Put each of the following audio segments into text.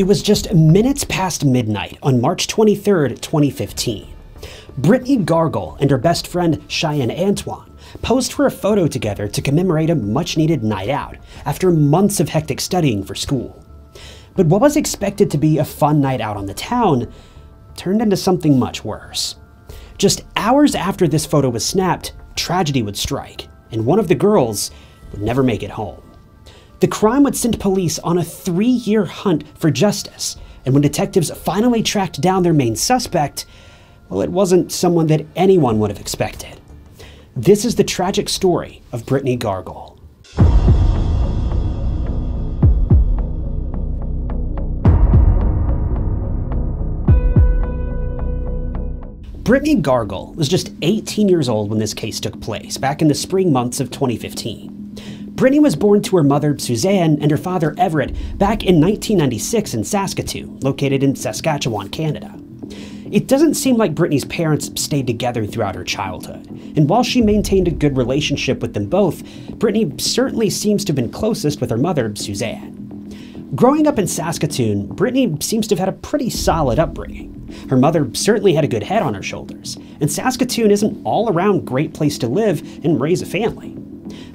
It was just minutes past midnight on March 23, 2015. Brittney Gargol and her best friend Cheyenne Antoine posed for a photo together to commemorate a much-needed night out after months of hectic studying for school. But what was expected to be a fun night out on the town turned into something much worse. Just hours after this photo was snapped, tragedy would strike, and one of the girls would never make it home. The crime would send police on a 3-year hunt for justice, and when detectives finally tracked down their main suspect, well, it wasn't someone that anyone would have expected. This is the tragic story of Brittney Gargol. Brittney Gargol was just 18 years old when this case took place, back in the spring months of 2015. Brittney was born to her mother, Suzanne, and her father, Everett, back in 1996 in Saskatoon, located in Saskatchewan, Canada. It doesn't seem like Brittney's parents stayed together throughout her childhood, and while she maintained a good relationship with them both, Brittney certainly seems to have been closest with her mother, Suzanne. Growing up in Saskatoon, Brittney seems to have had a pretty solid upbringing. Her mother certainly had a good head on her shoulders, and Saskatoon is an all-around great place to live and raise a family.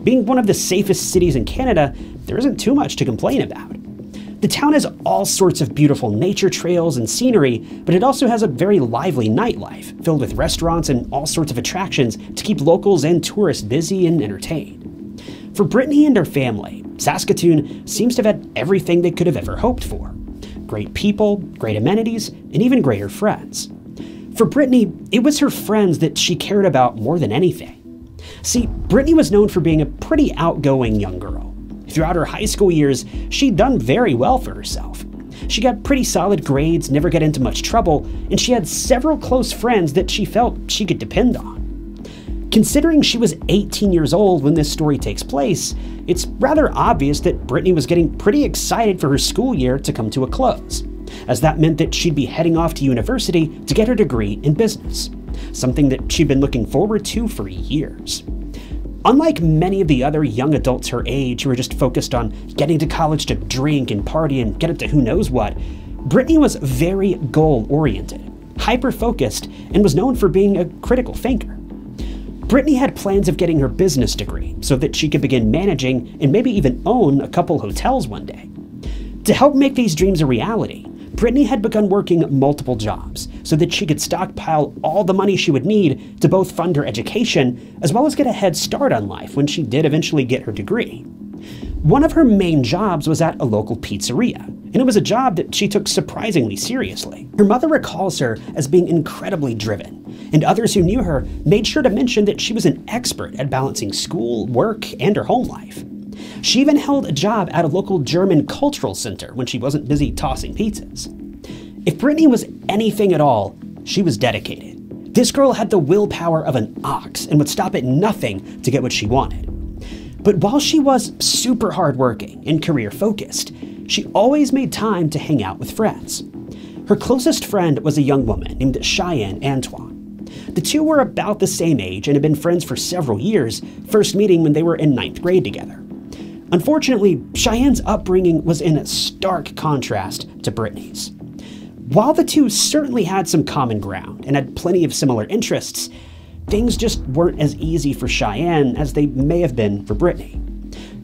Being one of the safest cities in Canada, there isn't too much to complain about. The town has all sorts of beautiful nature trails and scenery, but it also has a very lively nightlife, filled with restaurants and all sorts of attractions to keep locals and tourists busy and entertained. For Brittney and her family, Saskatoon seems to have had everything they could have ever hoped for. Great people, great amenities, and even greater friends. For Brittney, it was her friends that she cared about more than anything. See, Brittney was known for being a pretty outgoing young girl. Throughout her high school years, she'd done very well for herself. She got pretty solid grades, never got into much trouble, and she had several close friends that she felt she could depend on. Considering she was 18 years old when this story takes place, it's rather obvious that Brittney was getting pretty excited for her school year to come to a close, as that meant that she'd be heading off to university to get her degree in business, something that she'd been looking forward to for years. Unlike many of the other young adults her age who were just focused on getting to college to drink and party and get up to who knows what, Brittney was very goal-oriented, hyper-focused, and was known for being a critical thinker. Brittney had plans of getting her business degree so that she could begin managing and maybe even own a couple hotels one day. To help make these dreams a reality, Brittney had begun working multiple jobs so that she could stockpile all the money she would need to both fund her education as well as get a head start on life when she did eventually get her degree. One of her main jobs was at a local pizzeria, and it was a job that she took surprisingly seriously. Her mother recalls her as being incredibly driven, and others who knew her made sure to mention that she was an expert at balancing school, work, and her home life. She even held a job at a local German cultural center when she wasn't busy tossing pizzas. If Brittney was anything at all, she was dedicated. This girl had the willpower of an ox and would stop at nothing to get what she wanted. But while she was super hardworking and career-focused, she always made time to hang out with friends. Her closest friend was a young woman named Cheyenne Antoine. The two were about the same age and had been friends for several years, first meeting when they were in 9th grade together. Unfortunately, Cheyenne's upbringing was in a stark contrast to Brittney's. While the two certainly had some common ground and had plenty of similar interests, things just weren't as easy for Cheyenne as they may have been for Brittney.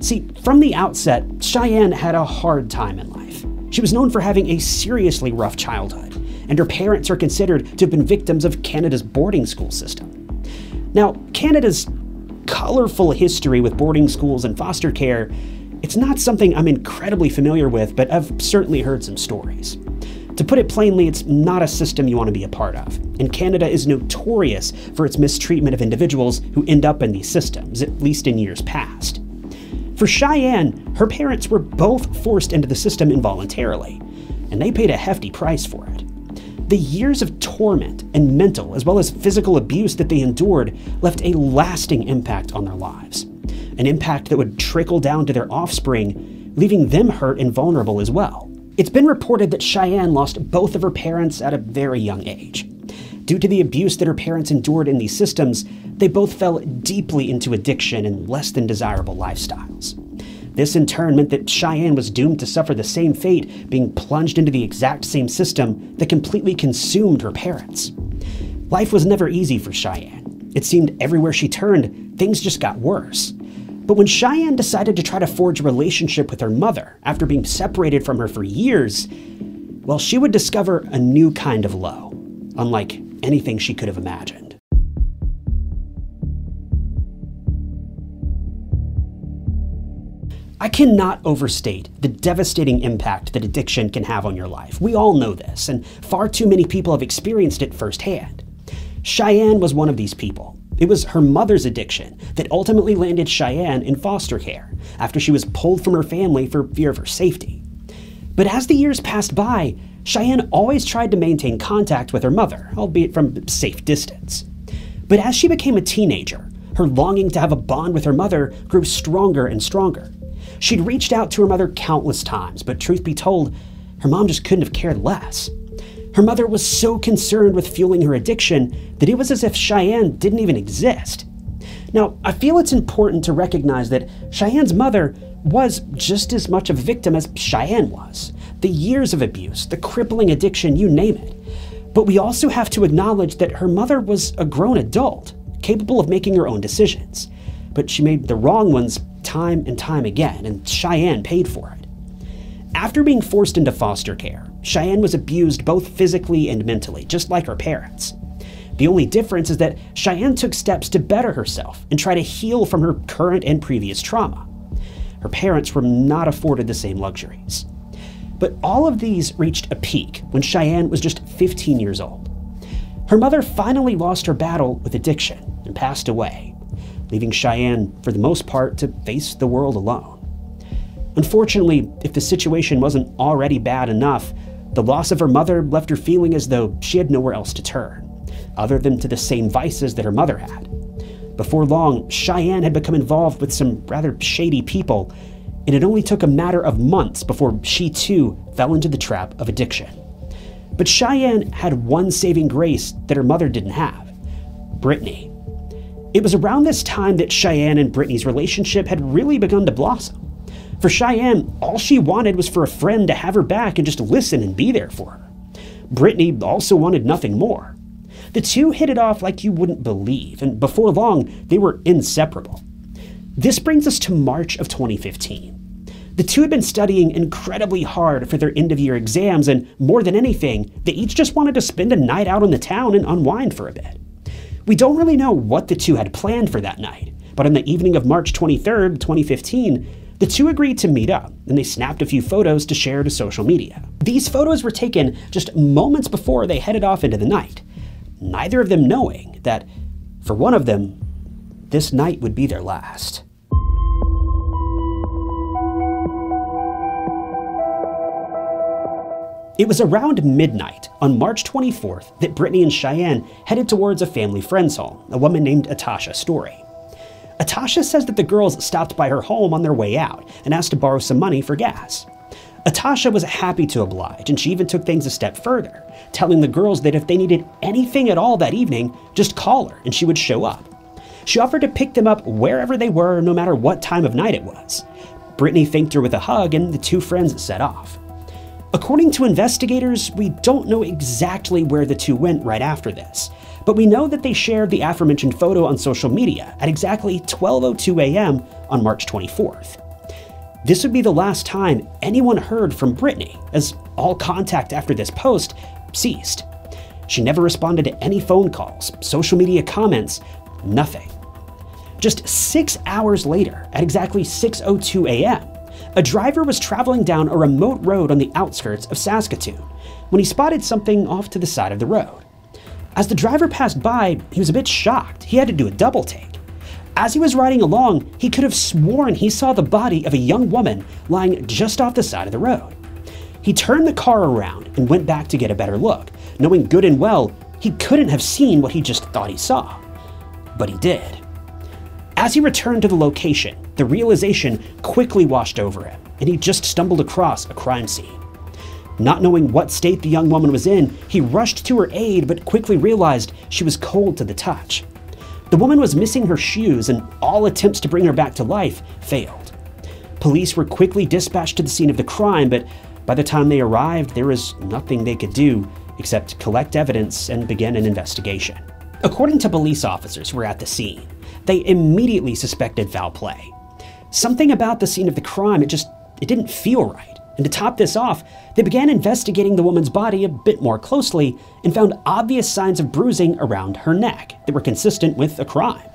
See, from the outset, Cheyenne had a hard time in life. She was known for having a seriously rough childhood, and her parents are considered to have been victims of Canada's boarding school system. Now, Canada's colorful history with boarding schools and foster care, it's not something I'm incredibly familiar with, but I've certainly heard some stories. To put it plainly, it's not a system you want to be a part of, and Canada is notorious for its mistreatment of individuals who end up in these systems, at least in years past. For Cheyenne, her parents were both forced into the system involuntarily, and they paid a hefty price for it. The years of torment and mental as well as physical abuse that they endured left a lasting impact on their lives, an impact that would trickle down to their offspring, leaving them hurt and vulnerable as well. It's been reported that Cheyenne lost both of her parents at a very young age. Due to the abuse that her parents endured in these systems, they both fell deeply into addiction and less than desirable lifestyles. This in turn meant that Cheyenne was doomed to suffer the same fate, being plunged into the exact same system that completely consumed her parents. Life was never easy for Cheyenne. It seemed everywhere she turned, things just got worse. But when Cheyenne decided to try to forge a relationship with her mother after being separated from her for years, well, she would discover a new kind of low, unlike anything she could have imagined. I cannot overstate the devastating impact that addiction can have on your life. We all know this, and far too many people have experienced it firsthand. Cheyenne was one of these people. It was her mother's addiction that ultimately landed Cheyenne in foster care after she was pulled from her family for fear of her safety. But as the years passed by, Cheyenne always tried to maintain contact with her mother, albeit from a safe distance. But as she became a teenager, her longing to have a bond with her mother grew stronger and stronger. She'd reached out to her mother countless times, but truth be told, her mom just couldn't have cared less. Her mother was so concerned with fueling her addiction that it was as if Cheyenne didn't even exist. Now, I feel it's important to recognize that Cheyenne's mother was just as much a victim as Cheyenne was. The years of abuse, the crippling addiction, you name it. But we also have to acknowledge that her mother was a grown adult, capable of making her own decisions. But she made the wrong ones time and time again, and Cheyenne paid for it. After being forced into foster care, Cheyenne was abused both physically and mentally, just like her parents. The only difference is that Cheyenne took steps to better herself and try to heal from her current and previous trauma. Her parents were not afforded the same luxuries. But all of these reached a peak when Cheyenne was just 15 years old. Her mother finally lost her battle with addiction and passed away, leaving Cheyenne, for the most part, to face the world alone. Unfortunately, if the situation wasn't already bad enough, the loss of her mother left her feeling as though she had nowhere else to turn, other than to the same vices that her mother had. Before long, Cheyenne had become involved with some rather shady people, and it only took a matter of months before she too fell into the trap of addiction. But Cheyenne had one saving grace that her mother didn't have: Brittney. It was around this time that Cheyenne and Brittney's relationship had really begun to blossom. For Cheyenne, all she wanted was for a friend to have her back and just listen and be there for her. Brittney also wanted nothing more. The two hit it off like you wouldn't believe, and before long, they were inseparable. This brings us to March of 2015. The two had been studying incredibly hard for their end-of-year exams, and more than anything, they each just wanted to spend a night out in the town and unwind for a bit. We don't really know what the two had planned for that night, but on the evening of March 23rd, 2015, the two agreed to meet up, and they snapped a few photos to share to social media. These photos were taken just moments before they headed off into the night, neither of them knowing that, for one of them, this night would be their last. It was around midnight on March 24th that Brittney and Cheyenne headed towards a family friend's home, a woman named Atasha Story. Atasha says that the girls stopped by her home on their way out and asked to borrow some money for gas. Atasha was happy to oblige, and she even took things a step further, telling the girls that if they needed anything at all that evening, just call her and she would show up. She offered to pick them up wherever they were, no matter what time of night it was. Brittney thanked her with a hug, and the two friends set off. According to investigators, we don't know exactly where the two went right after this, but we know that they shared the aforementioned photo on social media at exactly 12:02 a.m. on March 24th. This would be the last time anyone heard from Brittney, as all contact after this post ceased. She never responded to any phone calls, social media comments, nothing. Just 6 hours later, at exactly 6:02 a.m., a driver was traveling down a remote road on the outskirts of Saskatoon when he spotted something off to the side of the road. As the driver passed by, he was a bit shocked. He had to do a double take. As he was riding along, he could have sworn he saw the body of a young woman lying just off the side of the road. He turned the car around and went back to get a better look, knowing good and well he couldn't have seen what he just thought he saw. But he did. As he returned to the location, the realization quickly washed over him, and he just stumbled across a crime scene. Not knowing what state the young woman was in, he rushed to her aid but quickly realized she was cold to the touch. The woman was missing her shoes, and all attempts to bring her back to life failed. Police were quickly dispatched to the scene of the crime, but by the time they arrived, there was nothing they could do except collect evidence and begin an investigation. According to police officers who were at the scene, they immediately suspected foul play. Something about the scene of the crime, it didn't feel right. And to top this off, they began investigating the woman's body a bit more closely and found obvious signs of bruising around her neck that were consistent with a crime.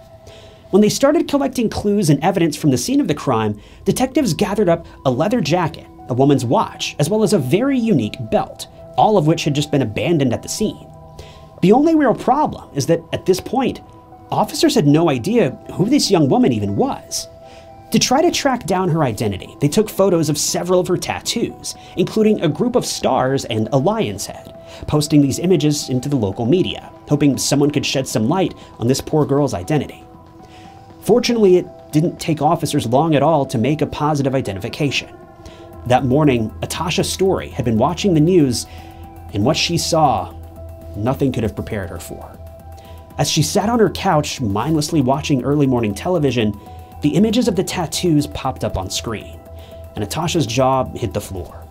When they started collecting clues and evidence from the scene of the crime, detectives gathered up a leather jacket, a woman's watch, as well as a very unique belt, all of which had just been abandoned at the scene. The only real problem is that at this point, officers had no idea who this young woman even was. To try to track down her identity, they took photos of several of her tattoos, including a group of stars and a lion's head, posting these images into the local media, hoping someone could shed some light on this poor girl's identity. Fortunately, it didn't take officers long at all to make a positive identification. That morning, Atasha Story had been watching the news, and what she saw, nothing could have prepared her for. As she sat on her couch, mindlessly watching early morning television, the images of the tattoos popped up on screen, and Atasha's jaw hit the floor.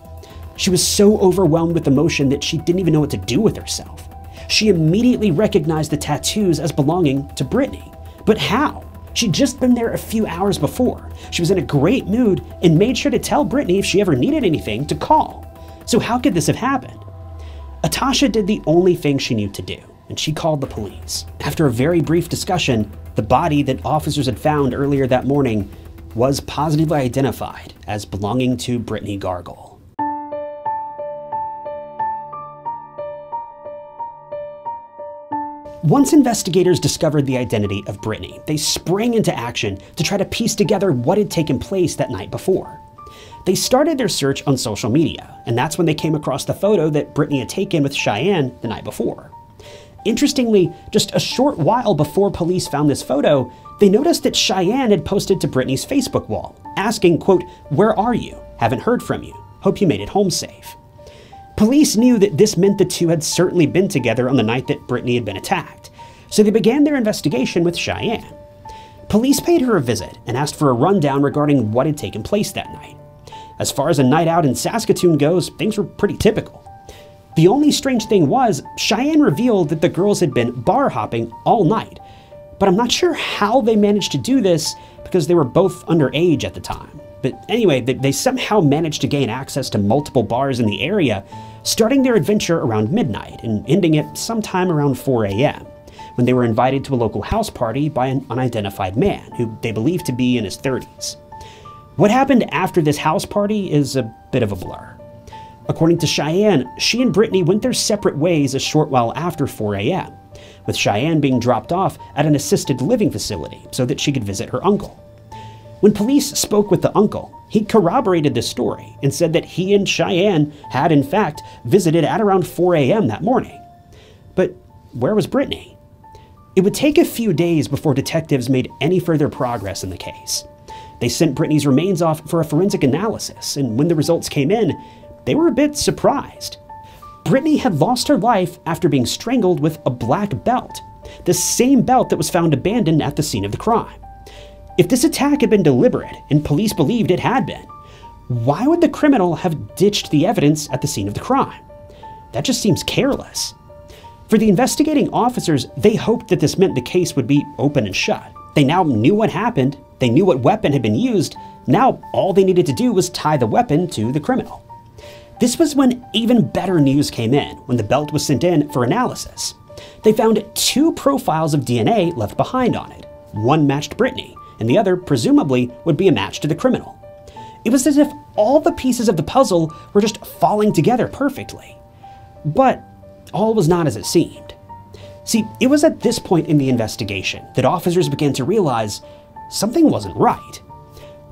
She was so overwhelmed with emotion that she didn't even know what to do with herself. She immediately recognized the tattoos as belonging to Brittney. But how? She'd just been there a few hours before. She was in a great mood and made sure to tell Brittney if she ever needed anything to call. So how could this have happened? Atasha did the only thing she knew to do, and she called the police. After a very brief discussion, the body that officers had found earlier that morning was positively identified as belonging to Brittney Gargol. Once investigators discovered the identity of Brittney, they sprang into action to try to piece together what had taken place that night before. They started their search on social media, and that's when they came across the photo that Brittney had taken with Cheyenne the night before. Interestingly, just a short while before police found this photo, they noticed that Cheyenne had posted to Brittney's Facebook wall, asking, quote, "Where are you? Haven't heard from you. Hope you made it home safe." Police knew that this meant the two had certainly been together on the night that Brittney had been attacked, so they began their investigation with Cheyenne. Police paid her a visit and asked for a rundown regarding what had taken place that night. As far as a night out in Saskatoon goes, things were pretty typical. The only strange thing was, Cheyenne revealed that the girls had been bar hopping all night, but I'm not sure how they managed to do this because they were both underage at the time. But anyway, they somehow managed to gain access to multiple bars in the area, starting their adventure around midnight and ending it sometime around 4 a.m., when they were invited to a local house party by an unidentified man who they believed to be in his 30s. What happened after this house party is a bit of a blur. According to Cheyenne, she and Brittney went their separate ways a short while after 4 a.m., with Cheyenne being dropped off at an assisted living facility so that she could visit her uncle. When police spoke with the uncle, he corroborated this story and said that he and Cheyenne had, in fact, visited at around 4 a.m. that morning. But where was Brittney? It would take a few days before detectives made any further progress in the case. They sent Brittney's remains off for a forensic analysis, and when the results came in, they were a bit surprised. Brittney had lost her life after being strangled with a black belt, the same belt that was found abandoned at the scene of the crime. If this attack had been deliberate, and police believed it had been, why would the criminal have ditched the evidence at the scene of the crime? That just seems careless. For the investigating officers, they hoped that this meant the case would be open and shut. They now knew what happened, they knew what weapon had been used, now all they needed to do was tie the weapon to the criminal. This was when even better news came in, when the belt was sent in for analysis. They found two profiles of DNA left behind on it. One matched Brittney, and the other presumably would be a match to the criminal. It was as if all the pieces of the puzzle were just falling together perfectly. But all was not as it seemed. See, it was at this point in the investigation that officers began to realize something wasn't right.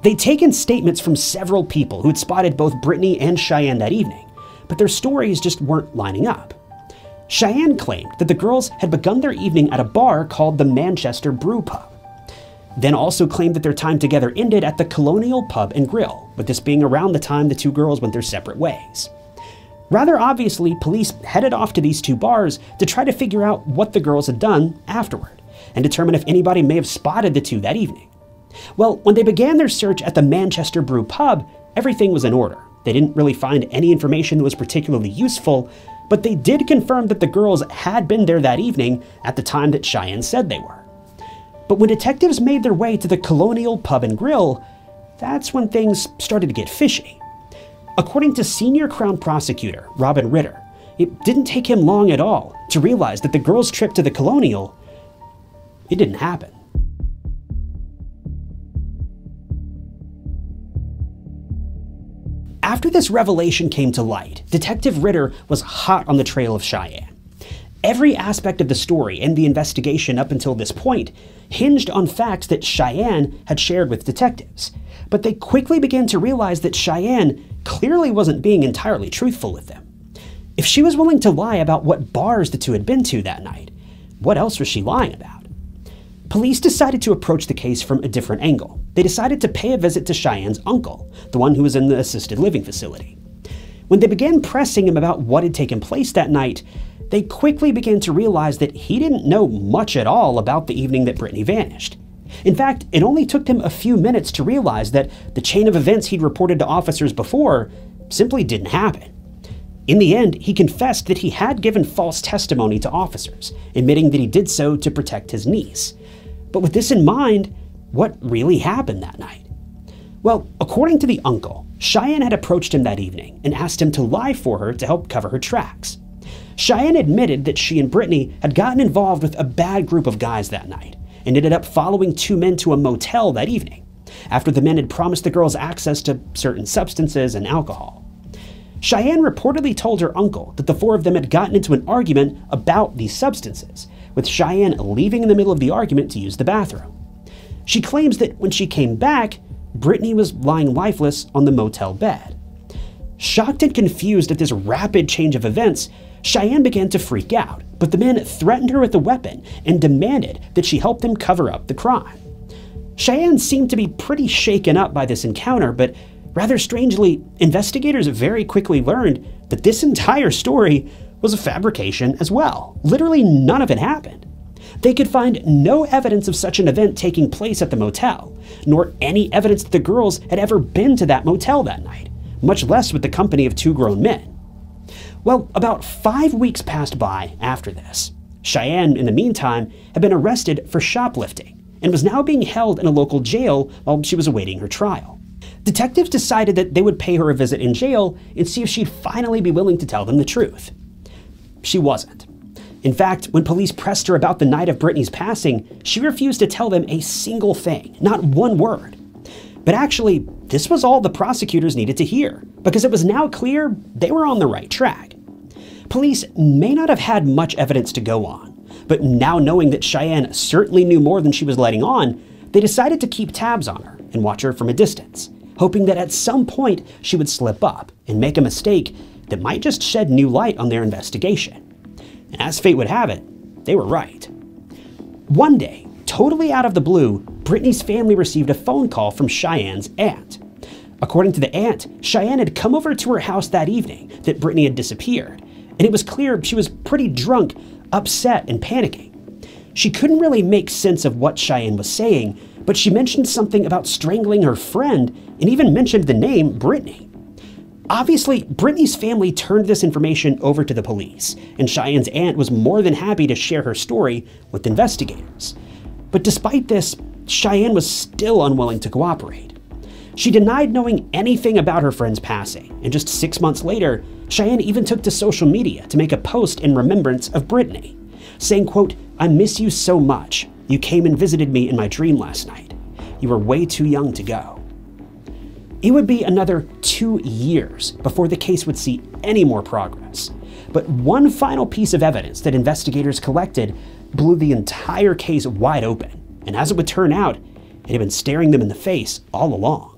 They'd taken statements from several people who'd spotted both Brittney and Cheyenne that evening, but their stories just weren't lining up. Cheyenne claimed that the girls had begun their evening at a bar called the Manchester Brew Pub, then also claimed that their time together ended at the Colonial Pub and Grill, with this being around the time the two girls went their separate ways. Rather obviously, police headed off to these two bars to try to figure out what the girls had done afterward, and determine if anybody may have spotted the two that evening. Well, when they began their search at the Manchester Brew Pub, everything was in order. They didn't really find any information that was particularly useful, but they did confirm that the girls had been there that evening at the time that Cheyenne said they were. But when detectives made their way to the Colonial Pub and Grill, that's when things started to get fishy. According to senior Crown Prosecutor Robin Ritter, it didn't take him long at all to realize that the girls' trip to the Colonial, it didn't happen. After this revelation came to light, Detective Ritter was hot on the trail of Cheyenne. Every aspect of the story and the investigation up until this point hinged on facts that Cheyenne had shared with detectives, but they quickly began to realize that Cheyenne clearly wasn't being entirely truthful with them. If she was willing to lie about what bars the two had been to that night, what else was she lying about? Police decided to approach the case from a different angle. They decided to pay a visit to Cheyenne's uncle, the one who was in the assisted living facility. When they began pressing him about what had taken place that night, they quickly began to realize that he didn't know much at all about the evening that Brittney vanished. In fact, it only took them a few minutes to realize that the chain of events he'd reported to officers before simply didn't happen. In the end, he confessed that he had given false testimony to officers, admitting that he did so to protect his niece. But with this in mind, what really happened that night? Well, according to the uncle, Cheyenne had approached him that evening and asked him to lie for her to help cover her tracks. Cheyenne admitted that she and Brittney had gotten involved with a bad group of guys that night and ended up following two men to a motel that evening, after the men had promised the girls access to certain substances and alcohol. Cheyenne reportedly told her uncle that the four of them had gotten into an argument about these substances, with Cheyenne leaving in the middle of the argument to use the bathroom. She claims that when she came back, Brittney was lying lifeless on the motel bed. Shocked and confused at this rapid change of events, Cheyenne began to freak out, but the men threatened her with a weapon and demanded that she help them cover up the crime. Cheyenne seemed to be pretty shaken up by this encounter, but rather strangely, investigators very quickly learned that this entire story was a fabrication as well. Literally none of it happened. They could find no evidence of such an event taking place at the motel, nor any evidence that the girls had ever been to that motel that night, much less with the company of two grown men. Well, about 5 weeks passed by after this. Cheyenne, in the meantime, had been arrested for shoplifting and was now being held in a local jail while she was awaiting her trial. Detectives decided that they would pay her a visit in jail and see if she'd finally be willing to tell them the truth. She wasn't. In fact, when police pressed her about the night of Brittney's passing, she refused to tell them a single thing, not one word. But actually, this was all the prosecutors needed to hear, because it was now clear they were on the right track. Police may not have had much evidence to go on, but now knowing that Cheyenne certainly knew more than she was letting on, they decided to keep tabs on her and watch her from a distance, hoping that at some point she would slip up and make a mistake that might just shed new light on their investigation. And as fate would have it, they were right. One day, totally out of the blue, Brittney's family received a phone call from Cheyenne's aunt. According to the aunt, Cheyenne had come over to her house that evening that Brittney had disappeared, and it was clear she was pretty drunk, upset, and panicking. She couldn't really make sense of what Cheyenne was saying, but she mentioned something about strangling her friend and even mentioned the name Brittney. Obviously, Brittney's family turned this information over to the police, and Cheyenne's aunt was more than happy to share her story with investigators. But despite this, Cheyenne was still unwilling to cooperate. She denied knowing anything about her friend's passing, and just 6 months later, Cheyenne even took to social media to make a post in remembrance of Brittney, saying, quote, "I miss you so much. You came and visited me in my dream last night. You were way too young to go." It would be another 2 years before the case would see any more progress. But one final piece of evidence that investigators collected blew the entire case wide open, and as it would turn out, it had been staring them in the face all along.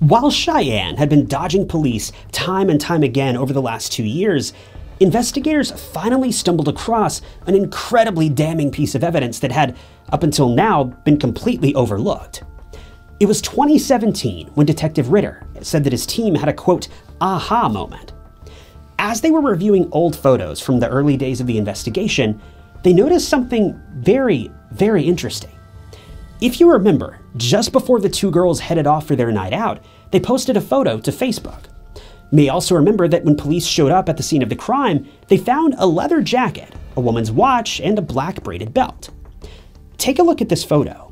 While Cheyenne had been dodging police time and time again over the last 2 years, investigators finally stumbled across an incredibly damning piece of evidence that had, up until now, been completely overlooked. It was 2017 when Detective Ritter said that his team had a, quote, aha moment. As they were reviewing old photos from the early days of the investigation, they noticed something very, very interesting. If you remember, just before the two girls headed off for their night out, they posted a photo to Facebook. You may also remember that when police showed up at the scene of the crime, they found a leather jacket, a woman's watch, and a black braided belt. Take a look at this photo.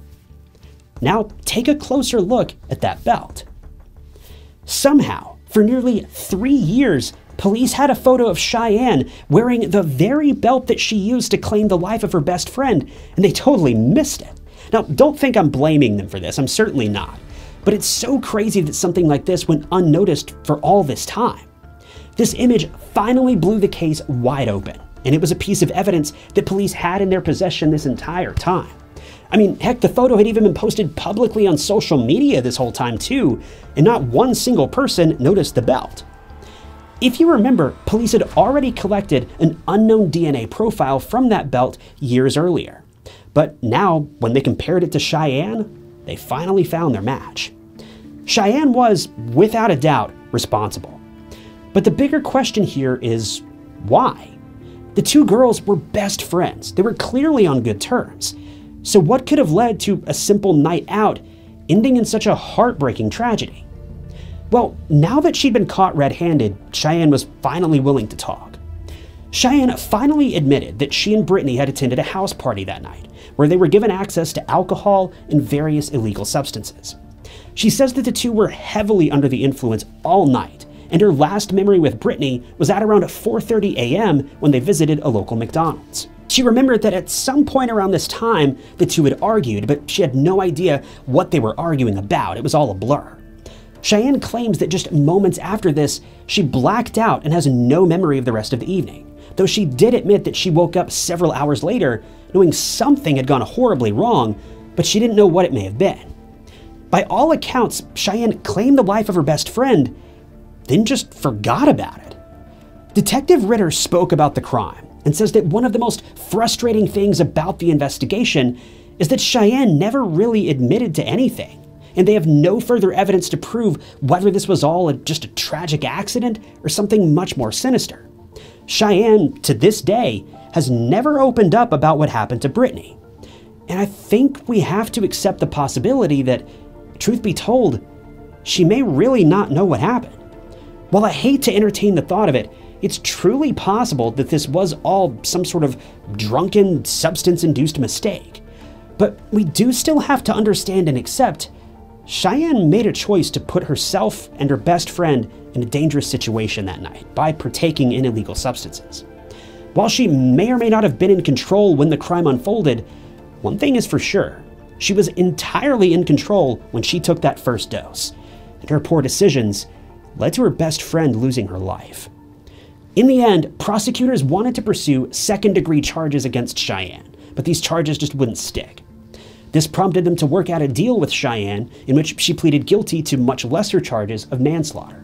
Now take a closer look at that belt. Somehow, for nearly 3 years, police had a photo of Cheyenne wearing the very belt that she used to claim the life of her best friend, and they totally missed it. Now, don't think I'm blaming them for this, I'm certainly not. But it's so crazy that something like this went unnoticed for all this time. This image finally blew the case wide open, and it was a piece of evidence that police had in their possession this entire time. I mean, heck, the photo had even been posted publicly on social media this whole time too, and not one single person noticed the belt. If you remember, police had already collected an unknown DNA profile from that belt years earlier. But now, when they compared it to Cheyenne, they finally found their match. Cheyenne was, without a doubt, responsible. But the bigger question here is, why? The two girls were best friends. They were clearly on good terms. So what could have led to a simple night out ending in such a heartbreaking tragedy? Well, now that she'd been caught red-handed, Cheyenne was finally willing to talk. Cheyenne finally admitted that she and Brittney had attended a house party that night, where they were given access to alcohol and various illegal substances. She says that the two were heavily under the influence all night, and her last memory with Brittney was at around 4:30 a.m. when they visited a local McDonald's. She remembered that at some point around this time, the two had argued, but she had no idea what they were arguing about. It was all a blur. Cheyenne claims that just moments after this, she blacked out and has no memory of the rest of the evening, though she did admit that she woke up several hours later knowing something had gone horribly wrong, but she didn't know what it may have been. By all accounts, Cheyenne claimed the life of her best friend, then just forgot about it. Detective Ritter spoke about the crime and says that one of the most frustrating things about the investigation is that Cheyenne never really admitted to anything, and they have no further evidence to prove whether this was all just a tragic accident or something much more sinister. Cheyenne, to this day, has never opened up about what happened to Brittney. And I think we have to accept the possibility that, truth be told, she may really not know what happened. While I hate to entertain the thought of it, it's truly possible that this was all some sort of drunken, substance-induced mistake. But we do still have to understand and accept Cheyenne made a choice to put herself and her best friend in a dangerous situation that night by partaking in illegal substances. While she may or may not have been in control when the crime unfolded, one thing is for sure, she was entirely in control when she took that first dose, and her poor decisions led to her best friend losing her life. In the end, prosecutors wanted to pursue second-degree charges against Cheyenne, but these charges just wouldn't stick. This prompted them to work out a deal with Cheyenne, in which she pleaded guilty to much lesser charges of manslaughter.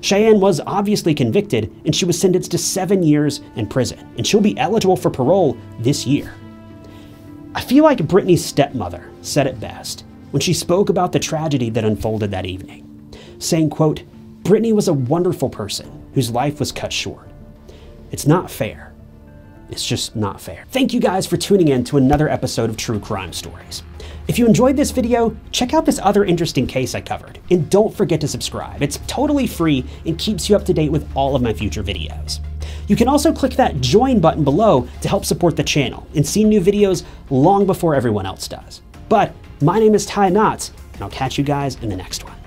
Cheyenne was obviously convicted, and she was sentenced to 7 years in prison, and she'll be eligible for parole this year. I feel like Brittney's stepmother said it best when she spoke about the tragedy that unfolded that evening, saying, quote, "Brittney was a wonderful person whose life was cut short. It's not fair. It's just not fair." Thank you guys for tuning in to another episode of True Crime Stories. If you enjoyed this video, check out this other interesting case I covered, and don't forget to subscribe. It's totally free and keeps you up to date with all of my future videos. You can also click that join button below to help support the channel and see new videos long before everyone else does. But my name is Ty Notts, and I'll catch you guys in the next one.